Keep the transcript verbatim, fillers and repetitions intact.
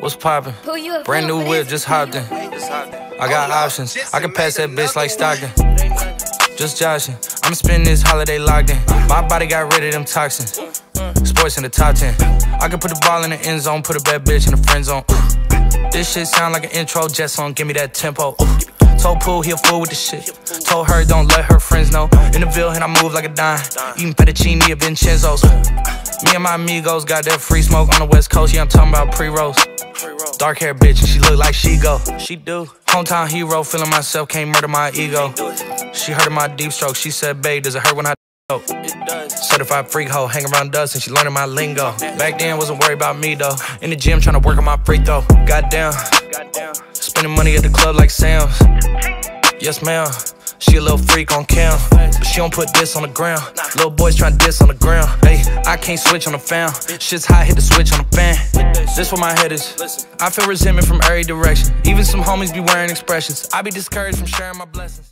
What's poppin'? Brand new whip, just hopped in. I got options, I can pass that bitch like Stockton. Just joshin', I'ma spend this holiday locked in. My body got rid of them toxins. Sports in the top ten. I can put the ball in the end zone, put a bad bitch in the friend zone. This shit sound like an intro jet song, give me that tempo. Told Pooh he a fool with the shit. Told her don't let her friends know. In the Ville and I move like a dime. Eating fettuccine at Vincenzo's. Me and my amigos got that free smoke on the west coast. Yeah, I'm talking about pre-rolls. Dark hair bitch and she look like she go. She do. Hometown hero, feeling myself, can't murder my ego. She heard of my deep stroke. She said, babe, does it hurt when I dope? Certified freak hoe, hang around us and she learning my lingo. Back then wasn't worried about me though. In the gym trying to work on my free throw. Goddamn. Spending money at the club like Sam's. Yes ma'am, she a little freak on cam, but she don't put this on the ground. Little boys tryna diss on the ground. Hey, I can't switch on the fan. Shit's hot, hit the switch on the fan. This where my head is. I feel resentment from every direction. Even some homies be wearing expressions. I be discouraged from sharing my blessings.